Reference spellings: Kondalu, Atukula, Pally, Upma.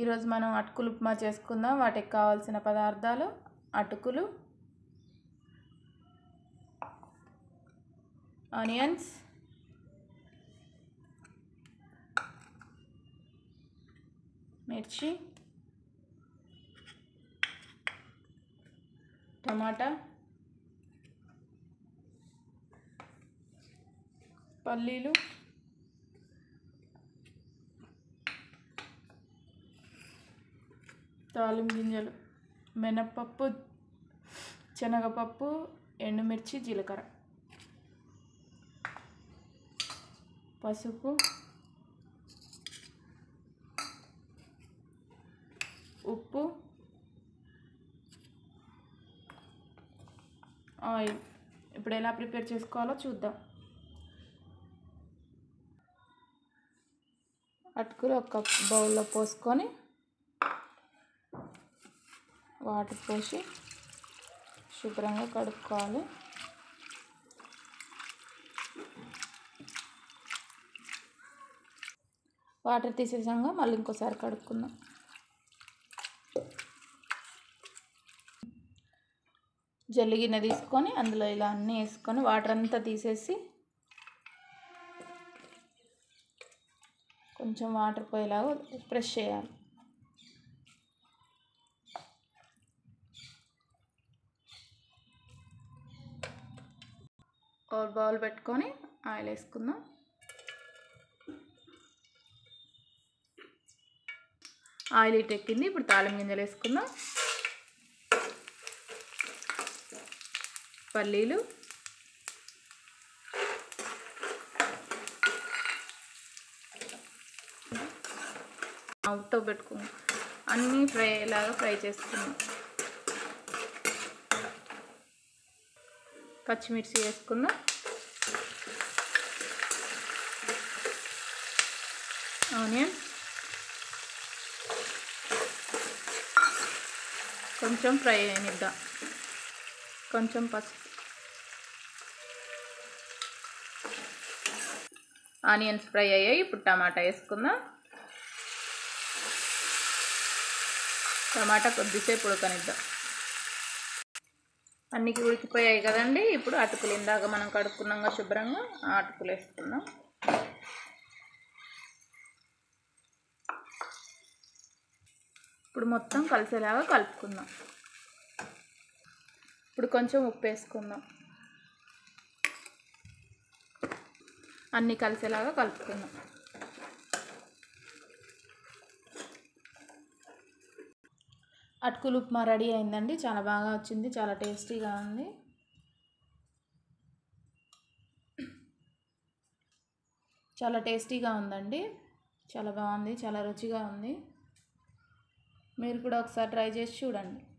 ఈరోజు మనం అటుకులు ఉప్మా చేసుకుందాం. వాటికి కావాల్సిన పదార్థాలు అటుకులు, ఆనియన్స్, మిర్చి, టమాటా, పల్లీలు, తాలింపు గింజలు, మినప్పప్పు, శనగపప్పు, ఎండుమిర్చి, జీలకర్ర, పసుపు, ఉప్పు, ఆయిల్. ఇప్పుడు ఎలా ప్రిపేర్ చేసుకోవాలో చూద్దాం. అటుకులు ఒక బౌల్లో పోసుకొని వాటర్ పోసి శుభ్రంగా కడుక్కోవాలి. వాటర్ తీసేసాక మళ్ళీ ఇంకోసారి కడుక్కుందాం. జల్లి గిన్నె తీసుకొని అందులో ఇలా అన్నీ వేసుకొని వాటర్ అంతా తీసేసి కొంచెం వాటర్ పోయేలాగా ప్రెస్ చేయాలి. ఒక బౌల్ పెట్టుకొని ఆయిల్ వేసుకుందాం. ఆయిల్ ఇటు ఎక్కింది. ఇప్పుడు తాలింపు గింజలు వేసుకుందాం. పల్లీలు, ఉప్పు పెట్టుకుందాం. అన్నీ ఫ్రై అయ్యేలాగా ఫ్రై చేసుకుందాం. పచ్చిమిర్చి వేసుకుందాం. ఆనియన్, కొంచెం ఫ్రై అయినిద్దాం. కొంచెం పసుపు. ఆనియన్స్ ఫ్రై అయ్యాయి. ఇప్పుడు టమాటా వేసుకుందాం. టమాటా కొద్దిసేపు ఉడకనిద్దాం. అన్నీ ఉడికిపోయాయి కదండి. ఇప్పుడు అటుకులు ఇందాక మనం కడుక్కున్నాక శుభ్రంగా ఆ అటుకులు వేసుకుందాం. ఇప్పుడు మొత్తం కలిసేలాగా కలుపుకుందాం. ఇప్పుడు కొంచెం ఉప్పు వేసుకుందాం. అన్నీ కలిసేలాగా కలుపుకుందాం. అటుకులు ఉప్మా రెడీ అయిందండి. చాలా బాగా వచ్చింది, చాలా టేస్టీగా ఉంది. చాలా బాగుంది, చాలా రుచిగా ఉంది. మీరు కూడా ఒకసారి ట్రై చేసి చూడండి.